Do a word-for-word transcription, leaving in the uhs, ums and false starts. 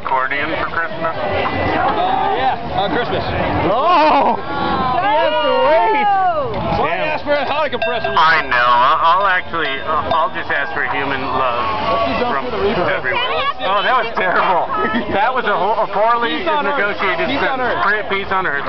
accordion for Christmas? Uh, yeah, on Christmas. Oh! He has to wait! So I asked for a holiday compressor. I know. I'll actually, I'll just ask for human love from everyone. Oh, that was terrible. That was a, a poorly negotiated peace on earth.